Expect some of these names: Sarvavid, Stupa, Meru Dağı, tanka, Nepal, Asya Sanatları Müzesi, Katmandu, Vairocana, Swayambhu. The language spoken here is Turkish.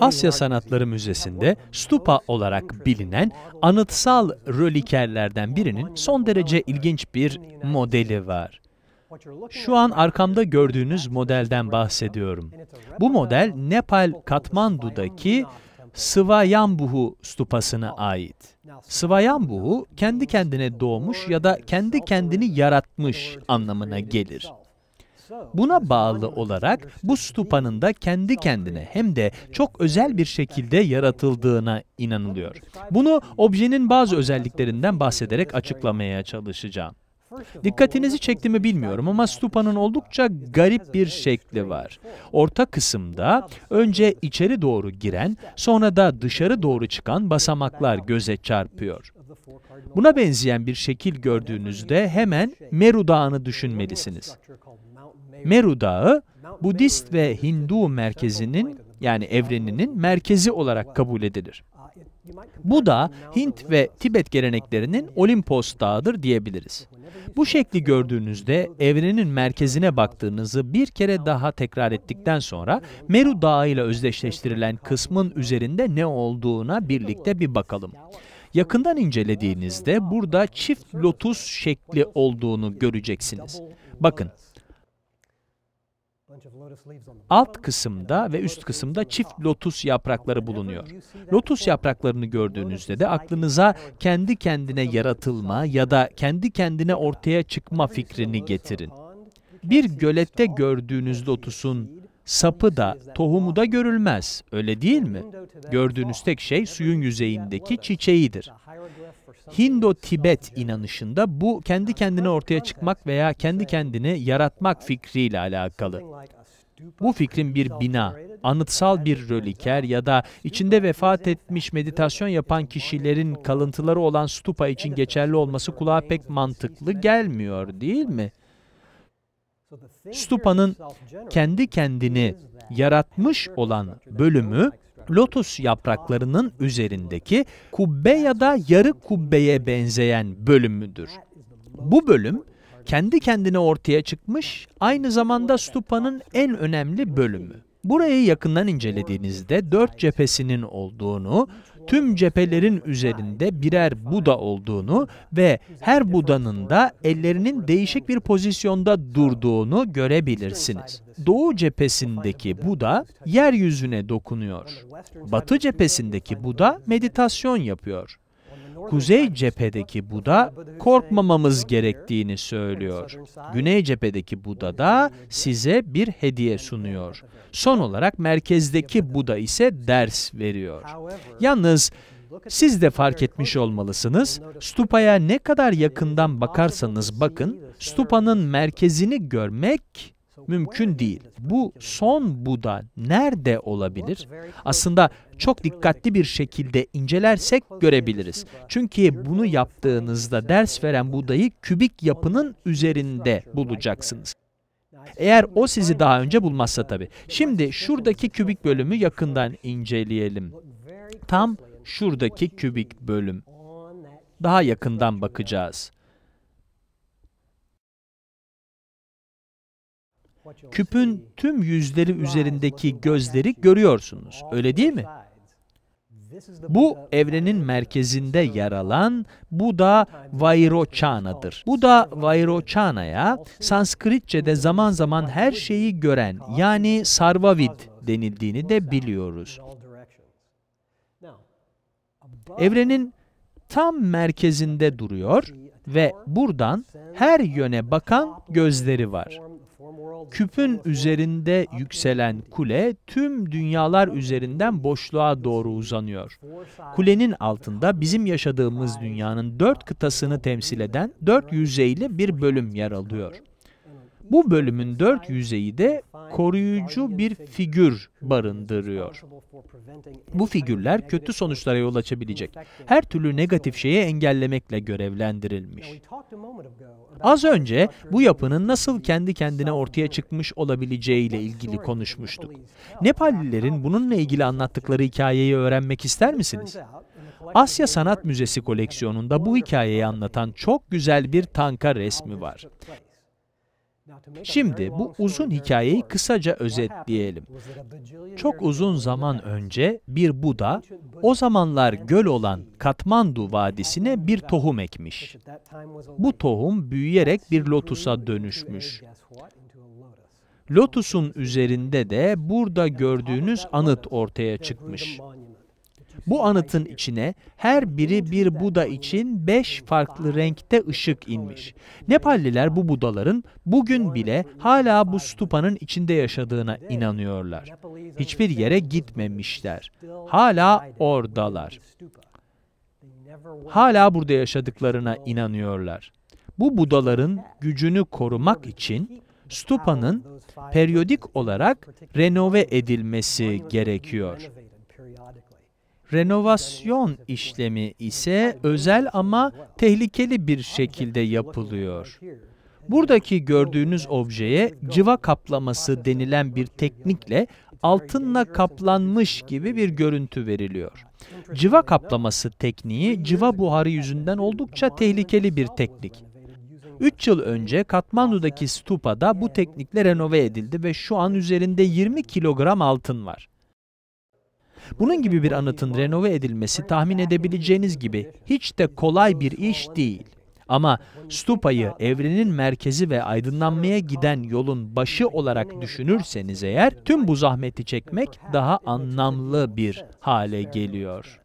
Asya Sanatları Müzesi'nde stupa olarak bilinen anıtsal rölikerlerden birinin son derece ilginç bir modeli var. Şu an arkamda gördüğünüz modelden bahsediyorum. Bu model Nepal Katmandu'daki Swayambhu stupasına ait. Swayambhu kendi kendine doğmuş ya da kendi kendini yaratmış anlamına gelir. Buna bağlı olarak bu stupanın da kendi kendine hem de çok özel bir şekilde yaratıldığına inanılıyor. Bunu objenin bazı özelliklerinden bahsederek açıklamaya çalışacağım. Dikkatinizi çekti mi bilmiyorum ama stupanın oldukça garip bir şekli var. Orta kısımda önce içeri doğru giren, sonra da dışarı doğru çıkan basamaklar göze çarpıyor. Buna benzeyen bir şekil gördüğünüzde hemen Meru Dağı'nı düşünmelisiniz. Meru Dağı, Budist ve Hindu merkezinin yani evreninin merkezi olarak kabul edilir. Bu da Hint ve Tibet geleneklerinin Olimpos Dağı'dır diyebiliriz. Bu şekli gördüğünüzde evrenin merkezine baktığınızı bir kere daha tekrar ettikten sonra Meru Dağı ile özdeşleştirilen kısmın üzerinde ne olduğuna birlikte bir bakalım. Yakından incelediğinizde burada çift lotus şekli olduğunu göreceksiniz. Bakın. Alt kısımda ve üst kısımda çift lotus yaprakları bulunuyor. Lotus yapraklarını gördüğünüzde de aklınıza kendi kendine yaratılma ya da kendi kendine ortaya çıkma fikrini getirin. Bir gölette gördüğünüz lotusun sapı da, tohumu da görülmez, öyle değil mi? Gördüğünüz tek şey suyun yüzeyindeki çiçeğidir. Hindo-Tibet inanışında bu kendi kendine ortaya çıkmak veya kendi kendini yaratmak fikriyle alakalı. Bu fikrin bir bina, anıtsal bir röliker ya da içinde vefat etmiş meditasyon yapan kişilerin kalıntıları olan stupa için geçerli olması kulağa pek mantıklı gelmiyor, değil mi? Stupa'nın kendi kendini yaratmış olan bölümü, lotus yapraklarının üzerindeki kubbe ya da yarı kubbeye benzeyen bölümüdür. Bu bölüm kendi kendine ortaya çıkmış, aynı zamanda stupanın en önemli bölümü. Burayı yakından incelediğinizde 4 cephesinin olduğunu, tüm cephelerin üzerinde birer Buda olduğunu ve her Buda'nın da ellerinin değişik bir pozisyonda durduğunu görebilirsiniz. Doğu cephesindeki Buda yeryüzüne dokunuyor. Batı cephesindeki Buda meditasyon yapıyor. Kuzey cephedeki Buda korkmamamız gerektiğini söylüyor. Güney cephedeki Buda da size bir hediye sunuyor. Son olarak merkezdeki Buda ise ders veriyor. Yalnız siz de fark etmiş olmalısınız, stupaya ne kadar yakından bakarsanız bakın, stupanın merkezini görmek mümkün değil. Bu son Buda nerede olabilir? Aslında çok dikkatli bir şekilde incelersek görebiliriz. Çünkü bunu yaptığınızda ders veren Buda'yı kübik yapının üzerinde bulacaksınız. Eğer o sizi daha önce bulmazsa tabii. Şimdi şuradaki kübik bölümü yakından inceleyelim. Tam şuradaki kübik bölüm. Daha yakından bakacağız. Küpün tüm yüzleri üzerindeki gözleri görüyorsunuz, öyle değil mi? Bu evrenin merkezinde yer alan Buda Vairocana'dır. Buda Vairocana'ya Sanskritçe'de zaman zaman her şeyi gören yani Sarvavid denildiğini de biliyoruz. Evrenin tam merkezinde duruyor ve buradan her yöne bakan gözleri var. Küpün üzerinde yükselen kule tüm dünyalar üzerinden boşluğa doğru uzanıyor. Kulenin altında bizim yaşadığımız dünyanın 4 kıtasını temsil eden 4 yüzeyli bir bölüm yer alıyor. Bu bölümün 4 yüzeyi de koruyucu bir figür barındırıyor. Bu figürler kötü sonuçlara yol açabilecek her türlü negatif şeyi engellemekle görevlendirilmiş. Az önce bu yapının nasıl kendi kendine ortaya çıkmış olabileceğiyle ilgili konuşmuştuk. Nepallilerin bununla ilgili anlattıkları hikayeyi öğrenmek ister misiniz? Asya Sanat Müzesi koleksiyonunda bu hikayeyi anlatan çok güzel bir tanka resmi var. Şimdi bu uzun hikayeyi kısaca özetleyelim. Çok uzun zaman önce bir Buda, o zamanlar göl olan Katmandu Vadisi'ne bir tohum ekmiş. Bu tohum büyüyerek bir lotusa dönüşmüş. Lotusun üzerinde de burada gördüğünüz anıt ortaya çıkmış. Bu anıtın içine her biri bir Buda için 5 farklı renkte ışık inmiş. Nepalliler bu Budaların bugün bile hala bu stupanın içinde yaşadığına inanıyorlar. Hiçbir yere gitmemişler. Hala oradalar. Hala burada yaşadıklarına inanıyorlar. Bu Budaların gücünü korumak için stupanın periyodik olarak renove edilmesi gerekiyor. Renovasyon işlemi ise özel ama tehlikeli bir şekilde yapılıyor. Buradaki gördüğünüz objeye cıva kaplaması denilen bir teknikle altınla kaplanmış gibi bir görüntü veriliyor. Cıva kaplaması tekniği cıva buharı yüzünden oldukça tehlikeli bir teknik. 3 yıl önce Katmandu'daki Stupa'da bu teknikle renove edildi ve şu an üzerinde 20 kilogram altın var. Bunun gibi bir anıtın renove edilmesi tahmin edebileceğiniz gibi hiç de kolay bir iş değil. Ama Stupa'yı evrenin merkezi ve aydınlanmaya giden yolun başı olarak düşünürseniz eğer, tüm bu zahmeti çekmek daha anlamlı bir hale geliyor.